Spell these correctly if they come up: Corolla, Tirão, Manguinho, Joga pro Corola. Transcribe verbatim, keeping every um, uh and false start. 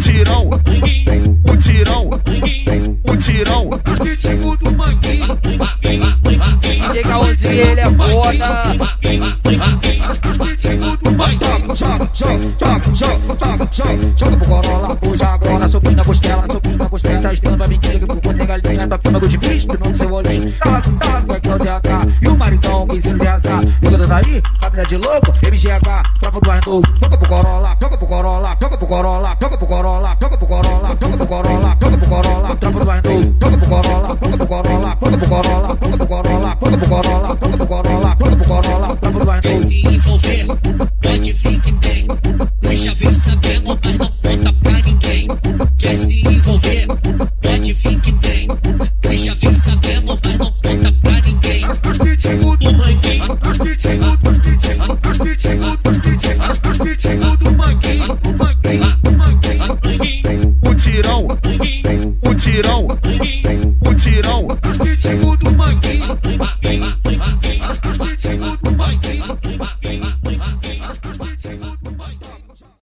Tirão, o Tirão, o Tirão, os pitbull do Manguinho. Chega onde ele é foda. Os pitbull do Manguinho. Joga, joga, joga, joga, joga pro Corolla, puxa agora, subindo na costela, subindo na costela. Tá esperando a mentira que procura negar ele na tua de bicho, não seu olhinho. Tá, tá, vai que é o D H e o maridão, vizinho de azar. Jogando daí, família de louco, M G H, troca do ar novo. Joga pro Corolla, joga pro Corolla, joga pro Corolla, joga pro Corolla. Toca pro Corolla, toca pro Corolla, toca pro Corolla, toca pro Arnoldo, toca pro Corolla, toca pro Corolla, toca pro Corolla, toca pro Corolla, toca pro Corolla, toca pro Corolla, toca pro Corolla, toca pro Arnoldo. Quer se envolver, pode vir que tem, eu já vim sabendo, mas não conta pra ninguém. Quer se envolver, pode vir que tem, eu já vim sabendo, mas não conta pra ninguém. Os pitbull do Manguinho, os pitbull, os pitbull, os pitbull, os pitbull, os pitbull do Manguinho, o Manguinho. O Tirão, o Tirão, o Tirão.